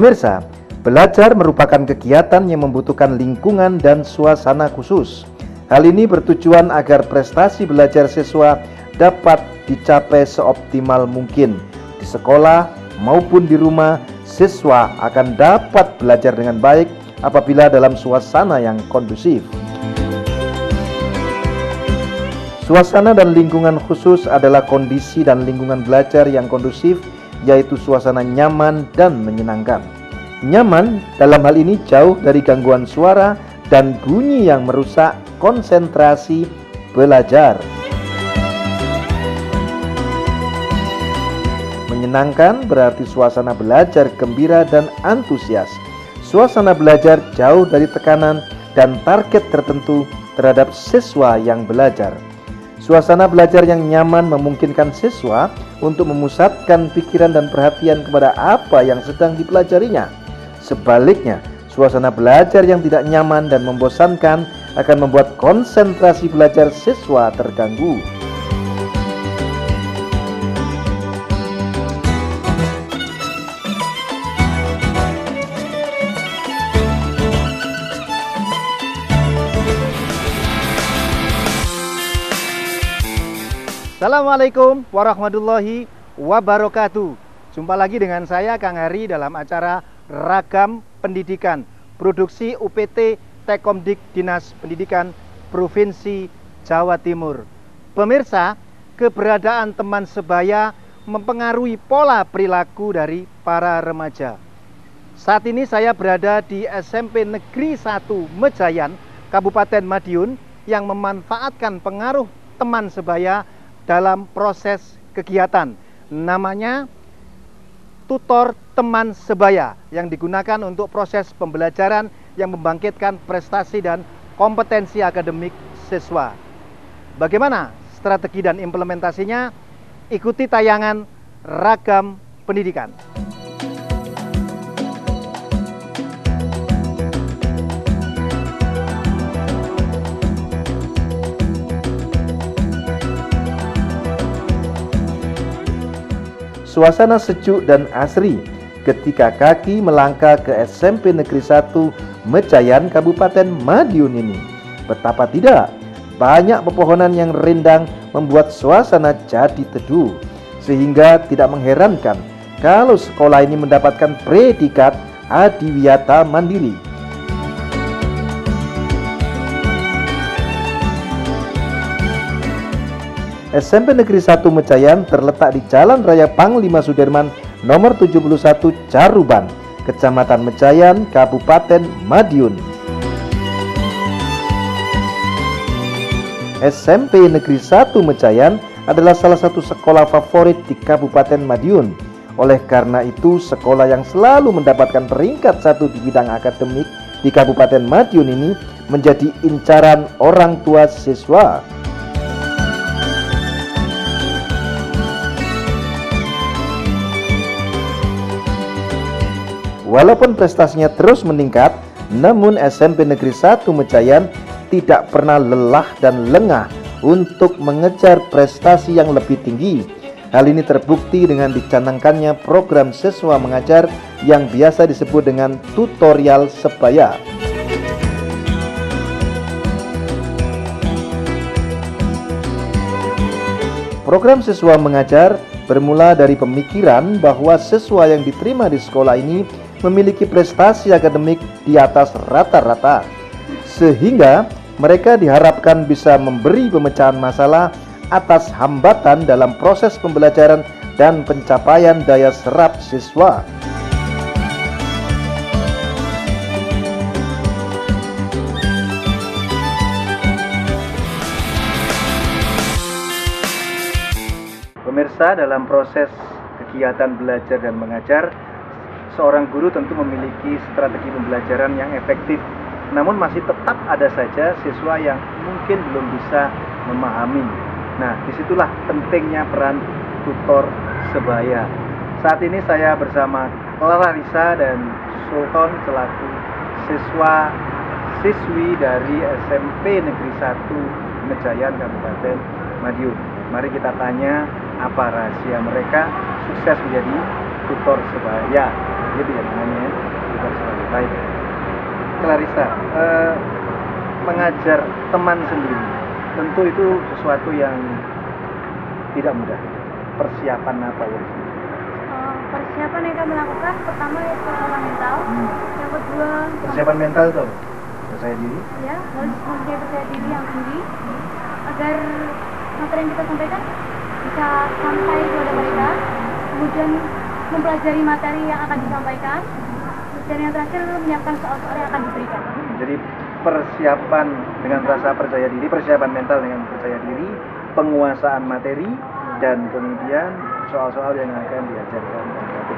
Pemirsa, belajar merupakan kegiatan yang membutuhkan lingkungan dan suasana khusus. Hal ini bertujuan agar prestasi belajar siswa dapat dicapai seoptimal mungkin. Di sekolah maupun di rumah, siswa akan dapat belajar dengan baik apabila dalam suasana yang kondusif. Suasana dan lingkungan khusus adalah kondisi dan lingkungan belajar yang kondusif, yaitu suasana nyaman dan menyenangkan. Nyaman dalam hal ini jauh dari gangguan suara dan bunyi yang merusak konsentrasi belajar. Menyenangkan berarti suasana belajar gembira dan antusias. Suasana belajar jauh dari tekanan dan target tertentu terhadap siswa yang belajar. Suasana belajar yang nyaman memungkinkan siswa untuk memusatkan pikiran dan perhatian kepada apa yang sedang dipelajarinya. Sebaliknya, suasana belajar yang tidak nyaman dan membosankan akan membuat konsentrasi belajar siswa terganggu. Assalamualaikum warahmatullahi wabarakatuh. Jumpa lagi dengan saya Kang Hari dalam acara Ragam Pendidikan, produksi UPT Tekkomdik Dinas Pendidikan Provinsi Jawa Timur. Pemirsa, keberadaan teman sebaya mempengaruhi pola perilaku dari para remaja. Saat ini saya berada di SMP Negeri 1 Mejayan, Kabupaten Madiun, yang memanfaatkan pengaruh teman sebaya dalam proses kegiatan. Namanya tutor teman sebaya, yang digunakan untuk proses pembelajaran yang membangkitkan prestasi dan kompetensi akademik siswa. Bagaimana strategi dan implementasinya? Ikuti tayangan Ragam Pendidikan. Suasana sejuk dan asri ketika kaki melangkah ke SMP Negeri 1 Mejayan Kabupaten Madiun ini. Betapa tidak, banyak pepohonan yang rindang membuat suasana jadi teduh. Sehingga tidak mengherankan kalau sekolah ini mendapatkan predikat Adiwiyata Mandiri. SMP Negeri 1 Mejayan terletak di Jalan Raya Panglima Sudirman nomor 71 Caruban, Kecamatan Mejayan, Kabupaten Madiun. SMP Negeri 1 Mejayan adalah salah satu sekolah favorit di Kabupaten Madiun. Oleh karena itu, sekolah yang selalu mendapatkan peringkat 1 di bidang akademik di Kabupaten Madiun ini menjadi incaran orang tua siswa. Walaupun prestasinya terus meningkat, namun SMP Negeri 1 Mejayan tidak pernah lelah dan lengah untuk mengejar prestasi yang lebih tinggi. Hal ini terbukti dengan dicanangkannya program siswa mengajar yang biasa disebut dengan tutorial sebaya. Program siswa mengajar bermula dari pemikiran bahwa siswa yang diterima di sekolah ini memiliki prestasi akademik di atas rata-rata, sehingga mereka diharapkan bisa memberi pemecahan masalah atas hambatan dalam proses pembelajaran dan pencapaian daya serap siswa. Pemirsa, dalam proses kegiatan belajar dan mengajar, seorang guru tentu memiliki strategi pembelajaran yang efektif. Namun masih tetap ada saja siswa yang mungkin belum bisa memahami. Nah, disitulah pentingnya peran tutor sebaya. Saat ini saya bersama Clarissa dan Sulton Celatu, siswa-siswi dari SMP Negeri 1 Mejayan Kabupaten Madiun. Mari kita tanya apa rahasia mereka sukses menjadi tutor sebaya. dia tidak semuanya ya, bukan sebagai baik. Clarissa, mengajar teman sendiri tentu itu sesuatu yang tidak mudah. Persiapan apa ya? Persiapan yang kami lakukan pertama persiapan mental, yang kedua persiapan mental tuh percaya diri. Ya, harus mempunyai percaya diri yang tinggi agar materi yang kita sampaikan bisa sampai kepada mereka. Kemudian mempelajari materi yang akan disampaikan, dan yang terakhir menyiapkan soal-soal yang akan diberikan. Jadi persiapan dengan rasa percaya diri, persiapan mental dengan percaya diri, penguasaan materi, dan kemudian soal-soal yang akan diajarkan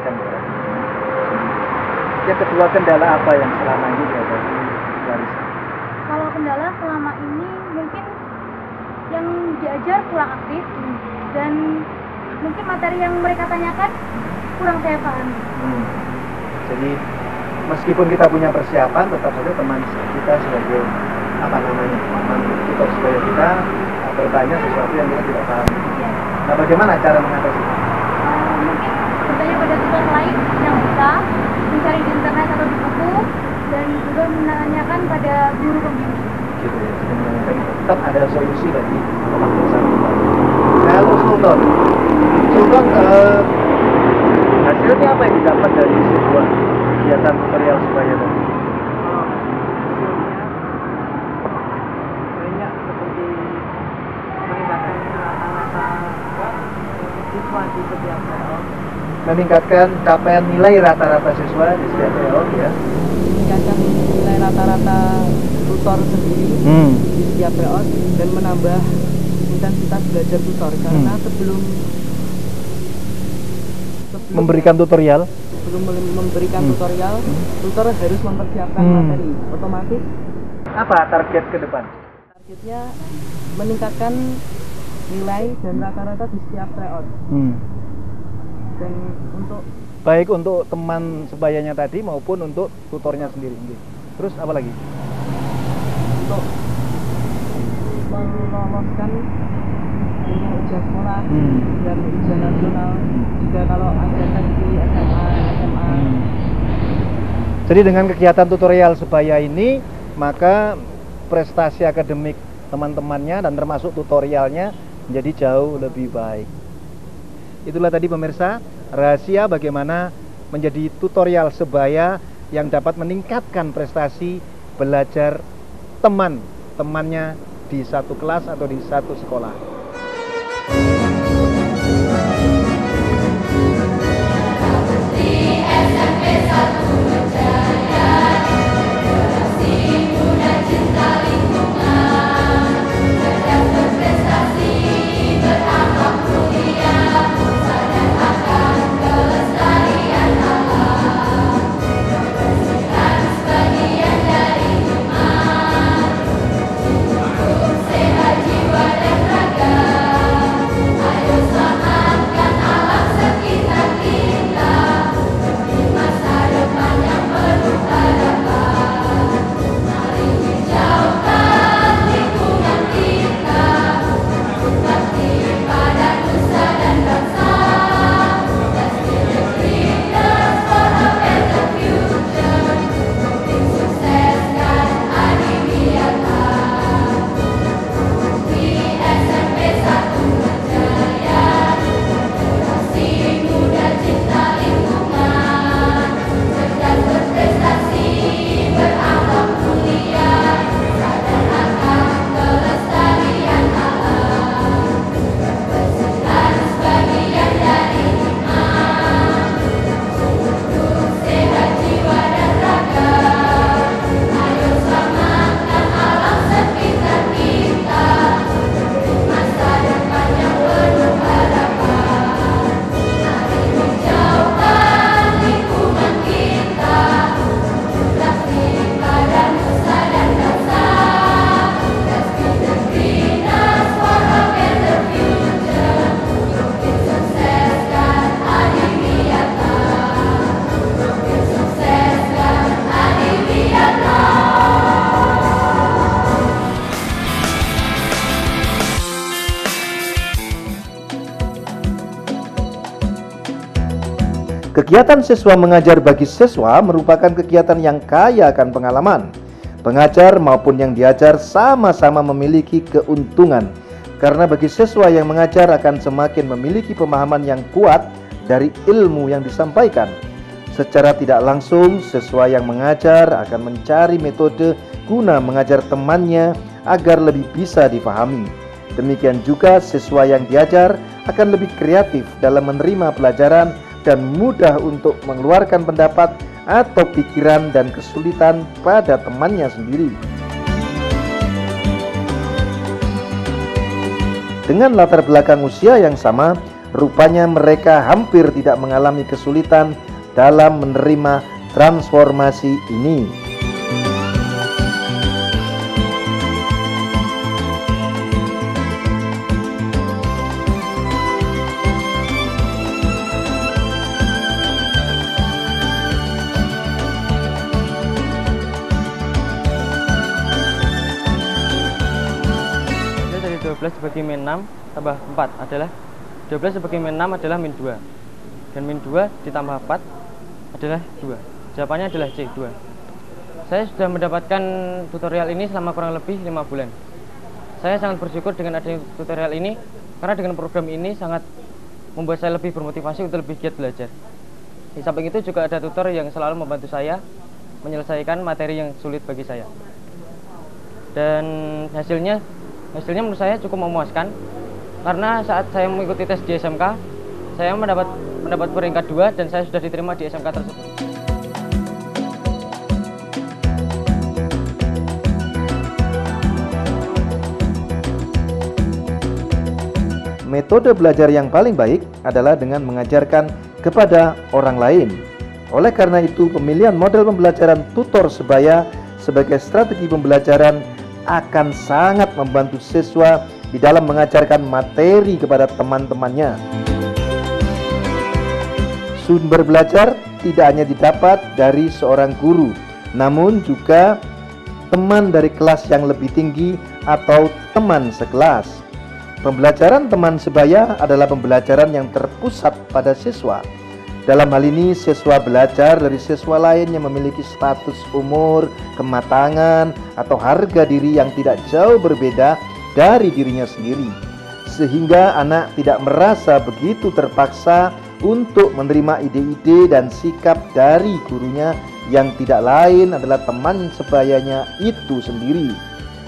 dan dilakukan. Yang kedua, kendala apa yang selama ini dihadapi? Kalau kendala selama ini mungkin yang diajar kurang aktif, dan mungkin materi yang mereka tanyakan kurang saya pahami. Jadi meskipun kita punya persiapan, tetap saja teman kita sebagai teman kita supaya kita bertanya sesuatu yang kita tidak pahami. Nah, bagaimana cara mengatasi? Mungkin bertanya pada tutor lain yang bisa mencari di internet atau di buku, dan juga menanyakan pada guru pembimbing. Gitu ya, tetap ada solusi bagi pemaksaan kita. Halo Sulton, hasilnya apa yang didapat dari sebuah kegiatan tutorial sebaya tadi? Hasilnya banyak, seperti meningkatkan siswa di setiap PL, meningkatkan capaian nilai rata-rata siswa di setiap PL, ya. Meningkatkan nilai rata-rata tutor sendiri di setiap PL, dan menambah intensitas belajar tutor, karena sebelum memberikan tutorial, tutor harus mempersiapkan materi. Otomatis apa target ke depan? Targetnya meningkatkan nilai dan rata-rata di setiap tryout. Dan untuk baik untuk teman sebayanya tadi maupun untuk tutornya sendiri. Terus apa lagi? Untuk meloloskan ujian sekolah dan ujian nasional juga kalau ada di SMA. Jadi dengan kegiatan tutorial sebaya ini, maka prestasi akademik teman-temannya dan termasuk tutorialnya menjadi jauh lebih baik. Itulah tadi pemirsa, rahasia bagaimana menjadi tutorial sebaya yang dapat meningkatkan prestasi belajar teman-temannya di satu kelas atau di satu sekolah. Di SMP 1 Mejayan, generasi muda cinta lingkungan, cerdas berprestasi, bertambah mulia, sadar akan kelestarian alam, membersihkan sebagian dari rumah, hidup sehat jiwa dan raga. Ayo selamatkan alam sekitar kita demi masa depan. Kegiatan siswa mengajar bagi siswa merupakan kegiatan yang kaya akan pengalaman. Pengajar maupun yang diajar sama-sama memiliki keuntungan, karena bagi siswa yang mengajar akan semakin memiliki pemahaman yang kuat dari ilmu yang disampaikan. Secara tidak langsung, siswa yang mengajar akan mencari metode guna mengajar temannya agar lebih bisa dipahami. Demikian juga siswa yang diajar akan lebih kreatif dalam menerima pelajaran dan mudah untuk mengeluarkan pendapat atau pikiran dan kesulitan pada temannya sendiri. Dengan latar belakang usia yang sama, rupanya mereka hampir tidak mengalami kesulitan dalam menerima transformasi ini. Jadi 12 dibagi min 6 tambah 4 adalah 12 dibagi min 6 adalah min 2. Dan min 2 ditambah 4 adalah 2. Jawabannya adalah C2. Saya sudah mendapatkan tutorial ini selama kurang lebih 5 bulan. Saya sangat bersyukur dengan adanya tutorial ini, karena dengan program ini sangat membuat saya lebih bermotivasi untuk lebih giat belajar. Di samping itu juga ada tutor yang selalu membantu saya menyelesaikan materi yang sulit bagi saya. Dan hasilnya menurut saya cukup memuaskan, karena saat saya mengikuti tes di SMK, saya mendapat peringkat 2 dan saya sudah diterima di SMK tersebut. Metode belajar yang paling baik adalah dengan mengajarkan kepada orang lain. Oleh karena itu, pemilihan model pembelajaran tutor sebaya sebagai strategi pembelajaran akan sangat membantu siswa di dalam mengajarkan materi kepada teman-temannya. Sumber belajar tidak hanya didapat dari seorang guru, namun juga teman dari kelas yang lebih tinggi atau teman sekelas. Pembelajaran teman sebaya adalah pembelajaran yang terpusat pada siswa. Dalam hal ini, siswa belajar dari siswa lain yang memiliki status umur, kematangan, atau harga diri yang tidak jauh berbeda dari dirinya sendiri. Sehingga anak tidak merasa begitu terpaksa untuk menerima ide-ide dan sikap dari gurunya yang tidak lain adalah teman sebayanya itu sendiri.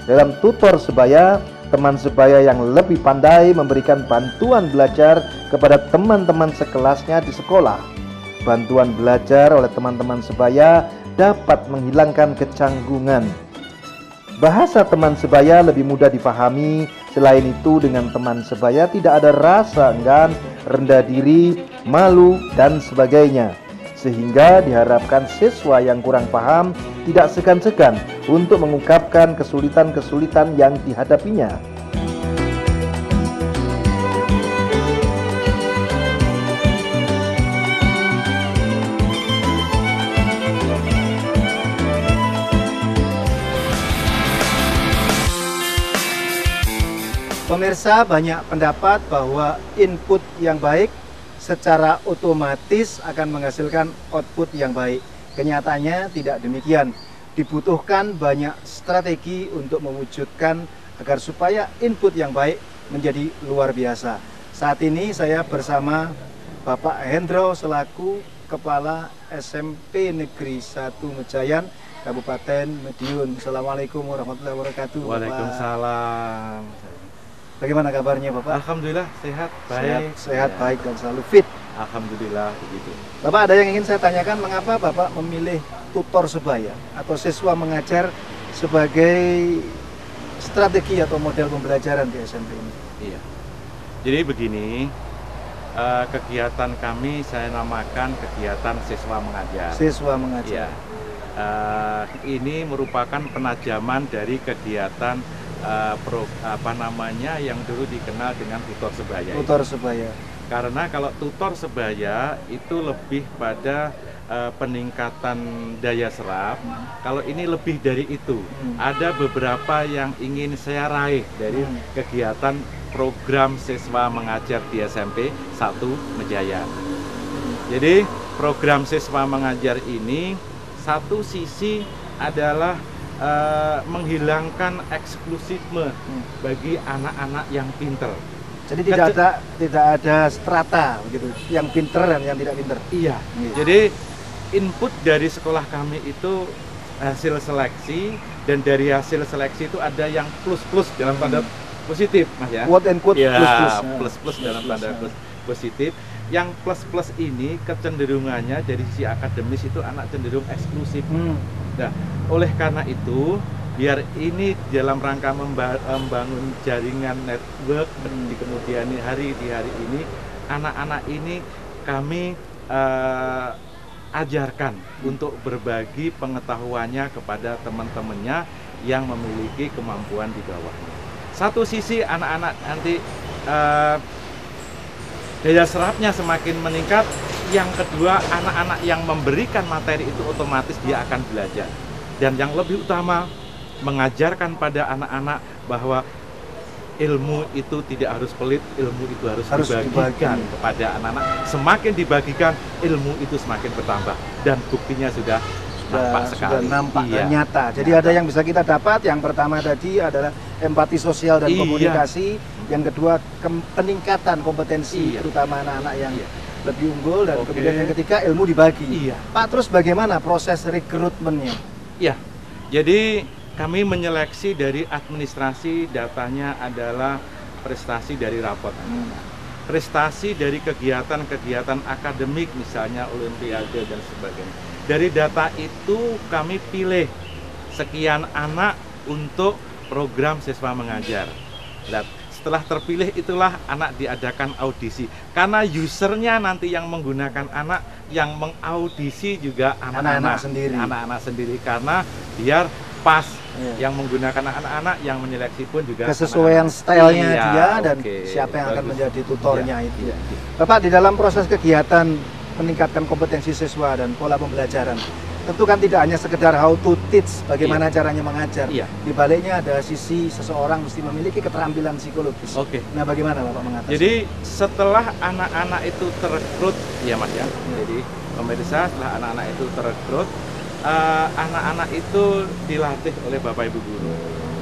Dalam tutor sebaya, teman sebaya yang lebih pandai memberikan bantuan belajar kepada teman-teman sekelasnya di sekolah. Bantuan belajar oleh teman-teman sebaya dapat menghilangkan kecanggungan. Bahasa teman sebaya lebih mudah dipahami. Selain itu, dengan teman sebaya tidak ada rasa enggan, rendah diri, malu, dan sebagainya. Sehingga diharapkan siswa yang kurang paham tidak segan-segan untuk mengungkapkan kesulitan-kesulitan yang dihadapinya. Pemirsa, banyak pendapat bahwa input yang baik secara otomatis akan menghasilkan output yang baik. Kenyataannya tidak demikian. Dibutuhkan banyak strategi untuk mewujudkan agar supaya input yang baik menjadi luar biasa. Saat ini saya bersama Bapak Hendro selaku Kepala SMP Negeri 1 Mejayan, Kabupaten Madiun. Assalamualaikum warahmatullahi wabarakatuh. Waalaikumsalam. Bagaimana kabarnya Bapak? Alhamdulillah sehat, baik. Sehat, ya. Baik dan selalu fit. Alhamdulillah begitu. Bapak, ada yang ingin saya tanyakan, mengapa Bapak memilih tutor sebaya atau siswa mengajar sebagai strategi atau model pembelajaran di SMP ini? Iya. Jadi begini, kegiatan kami saya namakan kegiatan siswa mengajar. Siswa mengajar. Iya. Ini merupakan penajaman dari kegiatan yang dulu dikenal dengan tutor sebaya. Tutor sebaya. Karena kalau tutor sebaya itu lebih pada peningkatan daya serap. Kalau ini lebih dari itu. Ada beberapa yang ingin saya raih dari kegiatan program siswa mengajar di SMP 1 Mejayan. Jadi program siswa mengajar ini satu sisi adalah menghilangkan eksklusifisme bagi anak-anak yang pinter. Jadi tidak ada strata begitu, yang pinter dan yang tidak pinter. Iya. Jadi input dari sekolah kami itu hasil seleksi, dan dari hasil seleksi itu ada yang plus-plus dalam tanda positif, Mas ya. Quote and quote plus-plus. Ya, plus-plus dalam tanda positif. Yang plus-plus ini kecenderungannya dari sisi akademis itu anak cenderung eksklusif. Nah, oleh karena itu, biar ini dalam rangka membangun jaringan network di kemudian hari, di hari ini, anak-anak ini kami ajarkan untuk berbagi pengetahuannya kepada teman-temannya yang memiliki kemampuan di bawahnya. Satu sisi anak-anak nanti daya serapnya semakin meningkat, yang kedua anak-anak yang memberikan materi itu otomatis dia akan belajar. Dan yang lebih utama, mengajarkan pada anak-anak bahwa ilmu itu tidak harus pelit, ilmu itu harus dibagikan kepada anak-anak. Semakin dibagikan, ilmu itu semakin bertambah, dan buktinya sudah nampak sekali, nyata. Jadi ada yang bisa kita dapat. Yang pertama tadi adalah empati sosial dan komunikasi. Yang kedua peningkatan kompetensi, terutama anak-anak yang lebih unggul. Dan kemudian yang ketiga ilmu dibagi. Pak, terus bagaimana proses rekrutmennya? Iya, jadi kami menyeleksi dari administrasi, datanya adalah prestasi dari rapot. Prestasi dari kegiatan-kegiatan akademik, misalnya olimpiade dan sebagainya. Dari data itu kami pilih sekian anak untuk program siswa mengajar. Setelah terpilih itulah anak diadakan audisi. Karena usernya nanti yang menggunakan anak, yang mengaudisi juga anak-anak sendiri. Karena biar pas, yang menggunakan anak-anak, yang menyeleksi pun juga kesesuaian stylenya dia dan siapa yang akan menjadi tutornya itu. Bapak, di dalam proses kegiatan meningkatkan kompetensi siswa dan pola pembelajaran, tentu kan tidak hanya sekedar how to teach, bagaimana caranya mengajar. Di baliknya ada sisi seseorang mesti memiliki keterampilan psikologis. Nah, bagaimana Bapak mengatasi? Jadi setelah anak-anak itu terekrut, ya Mas ya. Jadi pemirsa, setelah anak-anak itu terekrut, anak-anak itu dilatih oleh Bapak Ibu guru.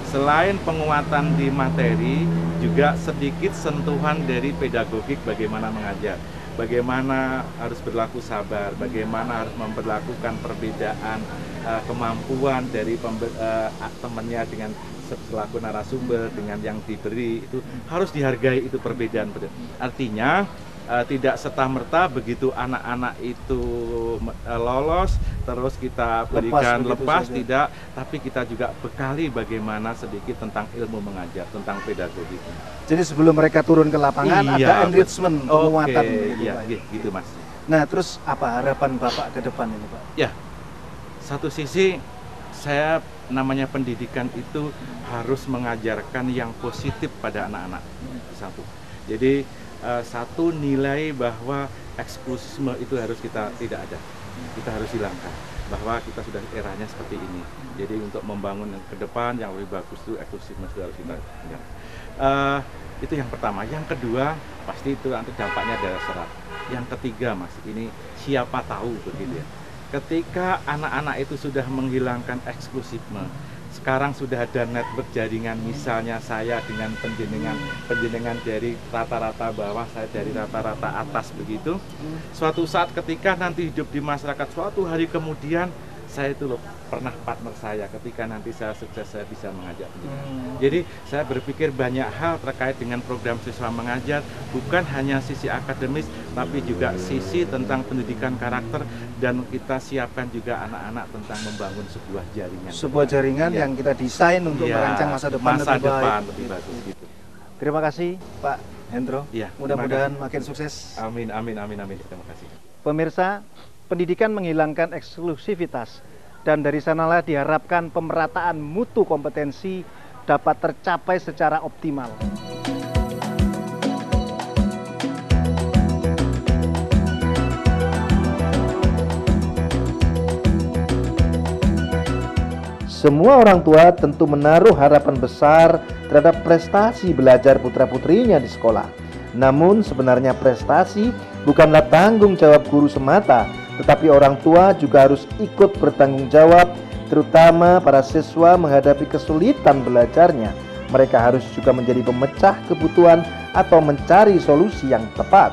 Selain penguatan di materi, juga sedikit sentuhan dari pedagogik, bagaimana mengajar. Bagaimana harus berlaku sabar, bagaimana harus memperlakukan perbedaan kemampuan dari temannya dengan selaku narasumber, dengan yang diberi, itu harus dihargai itu perbedaan. Artinya tidak serta-merta begitu anak-anak itu lolos terus kita berikan lepas tidak, tapi kita juga bekali bagaimana sedikit tentang ilmu mengajar, tentang pedagogik. Jadi sebelum mereka turun ke lapangan ada enrichment, penguatan gitu Mas. Nah, terus apa harapan Bapak ke depan ini, Pak? Ya, satu sisi saya namanya pendidikan itu harus mengajarkan yang positif pada anak-anak. Satu. Jadi satu nilai bahwa eksklusisme itu harus kita tidak ada. Kita harus hilangkan bahwa kita sudah eranya seperti ini. Jadi untuk membangun yang ke depan yang lebih bagus itu eksklusifnya harus kita hilangkan. Itu yang pertama. Yang kedua pasti itu nanti dampaknya adalah serat. Yang ketiga Mas, ini siapa tahu begitu ya. Ketika anak-anak itu sudah menghilangkan eksklusifnya, sekarang sudah ada network jaringan, misalnya saya dengan penjenengan dari rata-rata bawah, saya dari rata-rata atas begitu. Suatu saat ketika nanti hidup di masyarakat, suatu hari kemudian saya itu loh pernah partner saya ketika nanti saya sukses, saya bisa mengajar. Jadi saya berpikir banyak hal terkait dengan program siswa mengajar, bukan hanya sisi akademis tapi juga sisi tentang pendidikan karakter, dan kita siapkan juga anak-anak tentang membangun sebuah jaringan. Sebuah jaringan yang kita desain untuk merancang masa depan lebih bagus. Gitu. Terima kasih Pak Hendro. Ya, mudah-mudahan makin sukses. Amin. Terima kasih. Pemirsa, pendidikan menghilangkan eksklusivitas, dan dari sanalah diharapkan pemerataan mutu kompetensi dapat tercapai secara optimal. Semua orang tua tentu menaruh harapan besar terhadap prestasi belajar putra-putrinya di sekolah. Namun sebenarnya prestasi bukanlah tanggung jawab guru semata, Tetapi orang tua juga harus ikut bertanggung jawab, terutama para siswa menghadapi kesulitan belajarnya. Mereka harus juga menjadi pemecah kebutuhan atau mencari solusi yang tepat.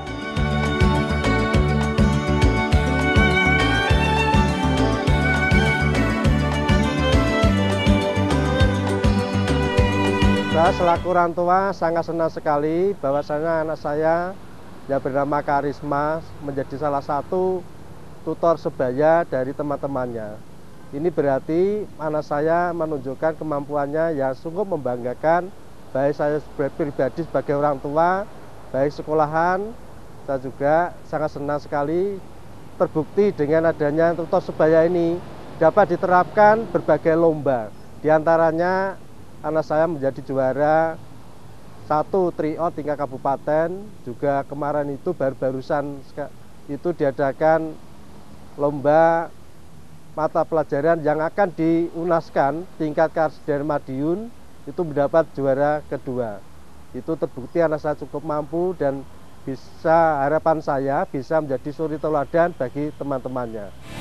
Saya selaku orang tua sangat senang sekali bahwasanya anak saya yang bernama Karisma menjadi salah satu tutor sebaya dari teman-temannya. Ini berarti anak saya menunjukkan kemampuannya yang sungguh membanggakan, baik saya pribadi sebagai orang tua, baik sekolahan, saya juga sangat senang sekali terbukti dengan adanya tutor sebaya ini dapat diterapkan berbagai lomba, diantaranya anak saya menjadi juara satu trio tingkat kabupaten. Juga kemarin itu barusan itu diadakan lomba mata pelajaran yang akan diunaskan tingkat Kabupaten Madiun, itu mendapat juara kedua. Itu terbukti anak saya cukup mampu dan bisa, harapan saya bisa menjadi suri teladan bagi teman-temannya.